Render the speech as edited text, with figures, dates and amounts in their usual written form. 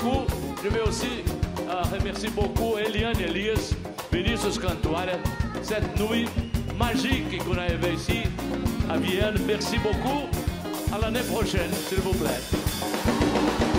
beaucoup. Je veux aussi remercier beaucoup Eliane Elias, Vinicius Cantuara, cette nuit magique qu'on a vécue ici à Vienne. Merci beaucoup. À l'année prochaine, s'il vous plaît.